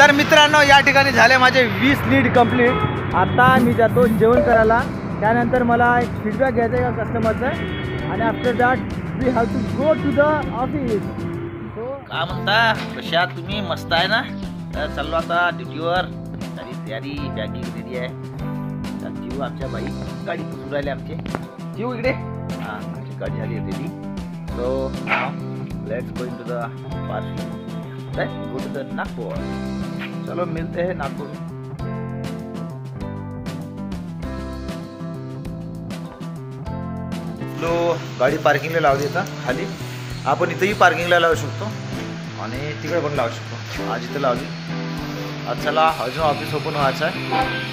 तर मित्रांनो या ठिकाणी झाले माझे 20 लीड कंप्लीट। आता मी जातो जेवण करायला, त्यानंतर मला एक फीडबॅक घ्यायचा आहे का कस्टमरचा, आणि after that we have to go to the office. काय म्हणता कशा तुम्ही, मस्त आहे ना? तर चलो आता ड्युटीवर, सारी तयारी पॅकिंग रेडी आहे। तर जीव आमच्या बाई गाडी पुसून राहिले आमचे जीव इकडे, हां आमची गाडी झाली ready. So let's go to the parking, let's go to the Nagpur. चलो मिलते हैं नागपुर में। तो गाड़ी पार्किंगला लावली आता खाली, आपण इथेही पार्किंगला लावू शकतो आणि तिकडे पण लावू शकतो। आज इथे लावली, आज चला अजून ऑफिस ओपन व्हायचं आहे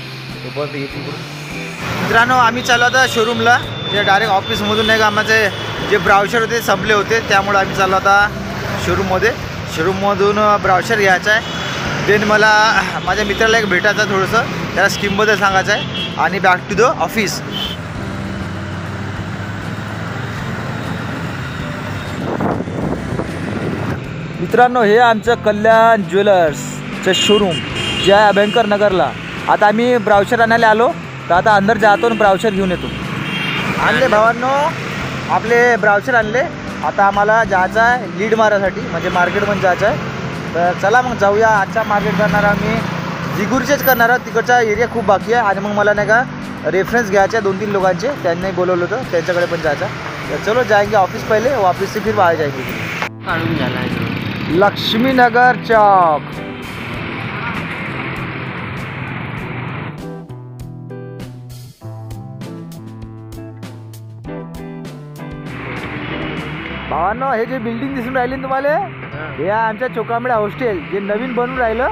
तोपर्यंत येते करू। मित्रांनो आम्ही चाललो आता शोरूमला, जे डायरेक्ट ऑफिसमधून नाही का आमचे जे ब्राउचर होते संपले होते, त्यामुळे आम्ही चाललो आता शोरूममध्ये। शोरूममधून ब्राउचर घ्यायचा आहे, देन मला माझ्या मित्राला एक भेटायचं आहे, थोडंसं त्याला स्कीमबद्दल सांगायचं आहे, आणि बॅक टू द ऑफिस। मित्रांनो हे आमचं कल्याण ज्वेलर्सचं शोरूम जे आहे अभ्यंकर नगरला। आता आम्ही ब्राउचर आणायला आलो, तर आता अंदर जातो आणि ब्राउचर घेऊन येतो। आणले भावांनो आपले ब्राउचर आणले, आता आम्हाला जायचं आहे लीड मारायसाठी, म्हणजे मार्केटमध्ये जायचं आहे। तर चला मग जाऊया। आजचा मार्केट करणार आम्ही जिगूरचेच करणार आहोत, तिकडचा एरिया खूप बाकी आहे, आणि मग मला नाही का रेफरन्स घ्यायचे 2-3 लोकांचे, त्यांनाही बोलवलं होतं, त्यांच्याकडे पण जायचं। तर चलो जाएंगे ऑफिस, पहिले ऑफिस से फिर बाहेर जाएंगे। काढून झाला आहे लक्ष्मी नगर चौक। भावांनो हे जे बिल्डिंग दिसून राहिली तुम्हाला, हे आमच्या चोकामेळा हॉस्टेल जे नवीन बनून राहिलं।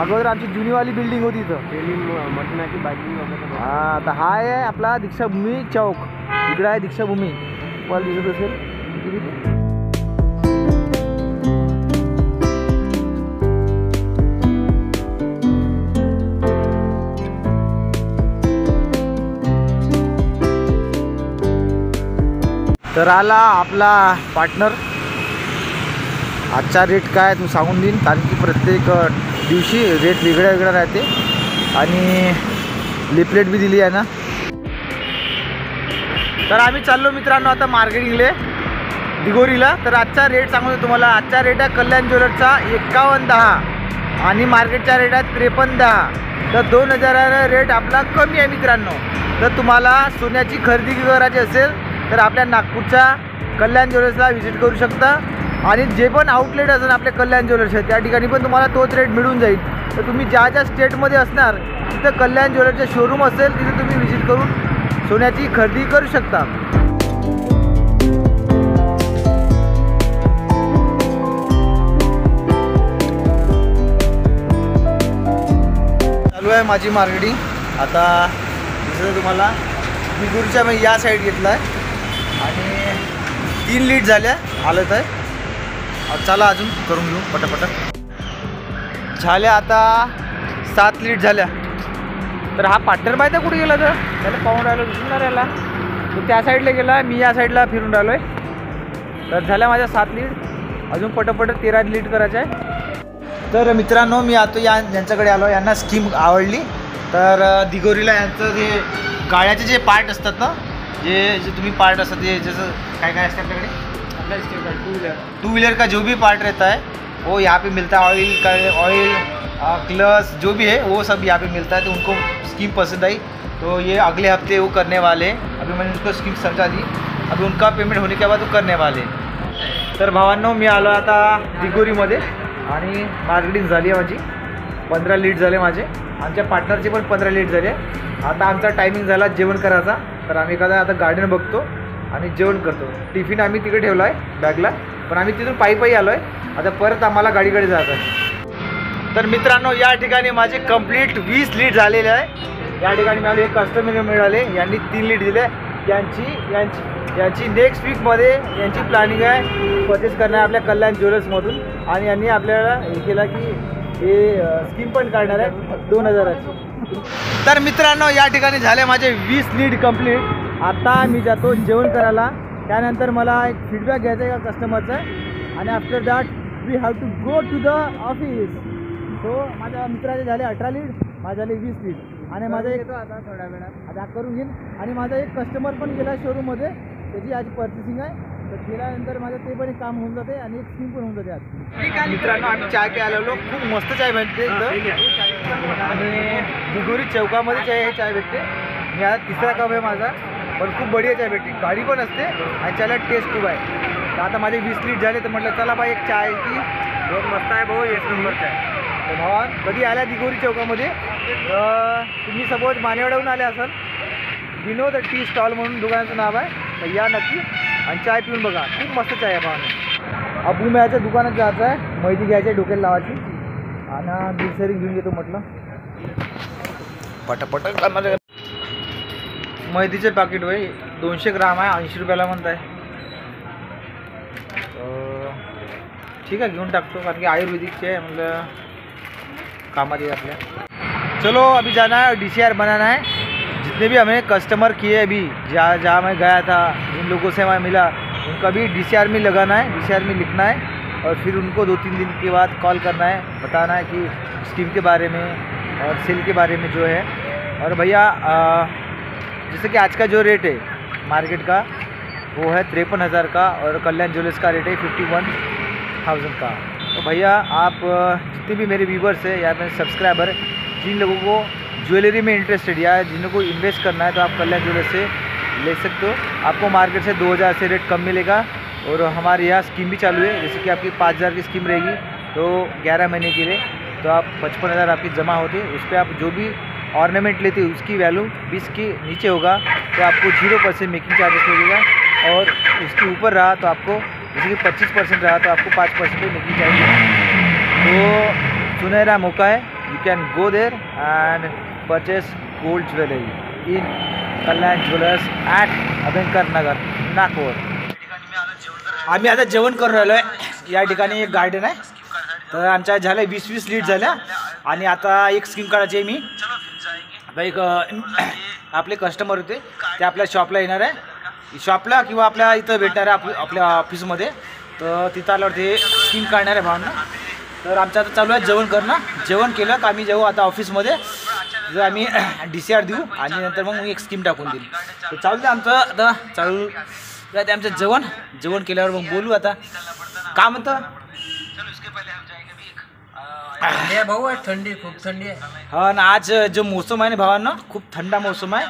अगोदर आमची जुनीवाली बिल्डिंग होती इथं बाजू। हां तर हा आहे आपला दीक्षाभूमी चौक, इकडे आहे दीक्षाभूमी, तुम्हाला दिसत असेल। तर आला आपला पार्टनर। आजचा रेट काय तू सांगून देईन, कारण की प्रत्येक दिवशी रेट वेगळा वेगळा राहते, आणि लिपलेट बी दिली आहे ना। तर आम्ही चाललो मित्रांनो आता मार्केटिंगले दिगोरीला। तर आजचा रेट सांगतो तुम्हाला, आजचा रेट आहे कल्याण ज्वेलर्सचा 5110, आणि मार्केटचा रेट आहे 5310। तर 2000 रेट आपला कमी आहे मित्रांनो। तर तुम्हाला सोन्याची खरेदी करायची असेल तर आपल्या नागपूरच्या कल्याण ज्वेलर्सला व्हिजिट करू शकता, आणि जे पण आउटलेट असेल आपल्या कल्याण ज्वेलर्स आहेत त्या ठिकाणी पण तुम्हाला तोच रेट मिळून जाईल। तर तुम्ही ज्या ज्या स्टेटमध्ये असणार तिथं कल्याण ज्वेलर्सचे शोरूम असेल, तिथे तुम्ही व्हिजिट करून सोन्याची खरेदी करू शकता। चालू आहे माझी मार्केटिंग। आता दुसरं तुम्हाला बिगुरच्या मी या साईड घेतला आहे, आणि 3 लीड झाल्या आलत आहे। चला अजून करून घेऊ पटापट। झाल्या आता 7 लीड झाल्या। तर हा पार्टनर माहिती कुठे गेला, तर त्याला पाहून राहिलो दिसून राहिला, तो त्या साईडला गेला, मी या साईडला फिरून राहिलो आहे। तर झाल्या माझ्या 7 लीड, अजून पटापट 13 लीड करायचं आहे। तर मित्रांनो मी आता यांच्याकडे आलो, यांना स्कीम आवडली। तर दिगोरीला यांचं जे गाड्याचे जे पार्ट असतात ना, जे तुम्ही पार्ट असतात ते जैसे काय काय असते आपल्याकडे, आपल्या टू व्हीलर का जो भी पार्ट रहता है वो यहाँ पे मिलता है। ऑयल क्लच जो भी है वो सब यहाँ पे मिलता है। तो उनको स्कीम पसंद आई, तो ये अगले हफ्ते वो करने वाले हैं। अभी मैंने उनको स्कीम समझा दी, अभी उनका पेमेंट होने के बाद वो करने वाले हैं। तर भावांनो मी आलो आता दिगोरीमध्ये, आणि मार्केटिंग झाली आहे माझी, 15 लीड झाले माझे, आमच्या पार्टनरचे पण 15 लीड झाले। आता आमचा टायमिंग झाला जेवण करायचा, तर आम्ही एखादा आता गार्डन बघतो आणि जेवण करतो। टिफिन आम्ही तिकडे ठेवला आहे बॅगला, पण आम्ही तिथून पायी आलो आहे, आता परत आम्हाला गाडीकडे जायचं आहे। तर मित्रांनो या ठिकाणी माझे कंप्लीट 20 लीड झालेले आहे। या ठिकाणी मला एक कस्टमर मिळाले, यांनी 3 लीड दिले। यांची नेक्स्ट वीकमध्ये यांची प्लॅनिंग आहे परचेस करणार आपल्या कल्याण ज्वेलर्समधून, आणि यांनी आपल्याला हे केला की हे स्कीम पण काढणार आहे 2000। तर मित्रांनो या ठिकाणी झाले माझे 20 लीड कंप्लीट। आता मी जातो जेवण करायला, त्यानंतर मला एक फीडबॅक घ्यायचा आहे का कस्टमरचा, आणि after that we have to go to the office. तो माझ्या मित्राचे झाले 18 लीड, माझे झाले 20 लीड आणि माझा एक आता थोड्या वेळात आता करून घेईन आणि माझा एक कस्टमर पण गेला शोरूम मध्ये, त्याची आज पर्चेसिंग आहे तर गेल्यानंतर माझं ते पण एक काम होऊन जाते आणि एक स्कीम पण होऊन जाते आज। मित्रांनो आम्ही चाय प्यायला आलो, खूप मस्त चाय भेटते एकदम आणि बुगुरी चौकामध्ये चाय भेटते। मी आज तिसरा कप आहे माझा, पण खूप बढिया चाय भेटते, गाडी पण असते आणि चायला टेस्ट खूप आहे। तर आता माझे 20 लीड झाले तर म्हटलं चला बाई एक चाय की बहुत मस्त आहे भाऊ, एक नंबर चाय। भावान कधी आला दिगोरी चौकामध्ये तुम्ही सपोज मानेवाड्याहून आले असाल, विनोद टी स्टॉल म्हणून दुकानाचं नाव आहे, तर या नक्की आणि चाय पिऊन बघा, खूप मस्त चाय आहे। भावान अबुम्याच्या दुकानात जायचं आहे, मैदी घ्यायची आहे डोक्याला लावायची आणि मिक्सरी घेऊन येतो म्हटलं पटापट। मैदीचे पाकिट होय 200 ग्राम आहे, 80 रुपयाला म्हणत आहे, ठीक आहे घेऊन टाकतो कारण की आयुर्वेदिकचे आहे म्हटलं काम आती है अपने। चलो अभी जाना है और DCR बनाना है। जितने भी हमें कस्टमर किए अभी जहाँ मैं गया था, जिन लोगों से मैं मिला उनका भी DCR में लगाना है, DCR में लिखना है और फिर उनको 2-3 दिन के बाद कॉल करना है, बताना है कि स्कीम के बारे में और सेल के बारे में जो है। और भैया जैसे कि आज का जो रेट है मार्केट का वो है 53,000 का और कल्याण ज्वेलर्स का रेट है 51,000 का। तो भैया आप जितने भी मेरे व्यूवर्स है या मेरे सब्सक्राइबर जिन लोगों को ज्वेलरी में इंटरेस्टेड या जिन लोगों को इन्वेस्ट करना है तो आप कल्याण ज्वेलर्स से ले सकते हो। आपको मार्केट से 2000 से रेट कम मिलेगा और हमारे यहाँ स्कीम भी चालू है, जैसे कि आपकी 5000 की स्कीम रहेगी तो 11 महीने के लिए, तो आप 55,000 आपकी जमा होती है, उस पर आप जो भी ऑर्नामेंट लेते हो उसकी वैल्यू 20 के नीचे होगा तो आपको 0% मेकिंग चार्जेस लगेगा और उसके ऊपर रहा तो आपको जैसे कि 25% रहा तो आपको 5% मेकिंग चार्जेस। तो सुनहरा मौका है, you can go there and purchase gold jewellery in Kalyan jewellers at Abhyankar Nagar Nagpur. आम्ही आता जेवण करून राहिलो आहे, या ठिकाणी एक गार्डन आहे तर आमच्या झाल्या 20-20 लीड झाल्या आणि आता एक स्कीम काढायची आहे मी। एक आपले कस्टमर होते ते आपल्या शॉपला येणार आहे, शॉपला किंवा आपल्या इथं भेटणार आहे आपल्या ऑफिसमध्ये, तर तिथं आल्यावर ते स्कीम काढणार आहे भावना। तर आमचं आता चालू आहे जेवण करणं, जेवण केलं का आम्ही जाऊ आता ऑफिसमध्ये, जर आम्ही DCR देऊ आणि नंतर मग मी एक स्कीम टाकून देईल। तर चालू आहे आमचं आता, चालू आहे आमचं जेवण, जेवण केल्यावर मग बोलू आता काय म्हणतं। भाऊ थंडी खूप थंडी आहे हा ना, आज जो मौसम आहे ना भावांना खूप थंडा मौसम आहे।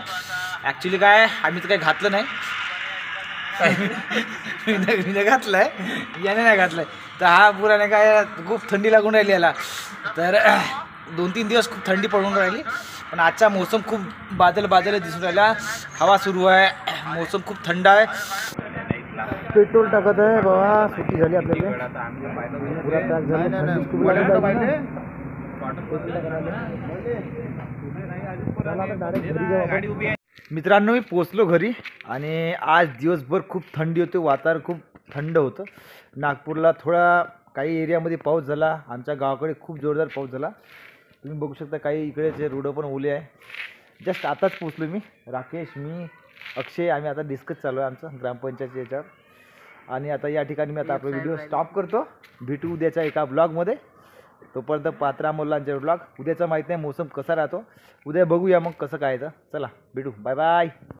ॲक्च्युली काय आम्ही तर काही घातलं नाही, मी घातलं आहे याने नाही घातलं आहे, तर हा पुरा नाही काय खूप थंडी लागून राहिली याला, तर 2-3 दिवस खूप थंडी पडून राहिली पण आजचा मौसम खूप बादल दिसून राहिला, हवा सुरू आहे, मौसम खूप थंड आहे। पेट्रोल टाकत आहे बाबा, सुट्टी झाली आपल्याला। मित्रांनो मी पोचलो घरी आणि आज दिवसभर खूप थंडी होती, वातावरण खूप थंड होतं नागपूरला, थोडा काही एरियामध्ये पाऊस झाला, आमच्या गावाकडे खूप जोरदार पाऊस झाला, तुम्ही बघू शकता काही इकडे जे रोडं पण ओले आहे। जस्ट आताच पोचलो मी, राकेश मी अक्षय आम्ही आता डिस्कस चालू आहे आमचं ग्रामपंचायतीच्या याच्यावर आणि आता या ठिकाणी मी आता आपला व्हिडिओ स्टॉप करतो, भेटू उद्याच्या एका ब्लॉगमध्ये, तोपर्यंत पात्रा मोलांचे ब्लॉग, उद्याचा माहीत नाही मौसम कसा राहतो, उद्या बघूया मग कसं काय, चला भेटू, बाय बाय।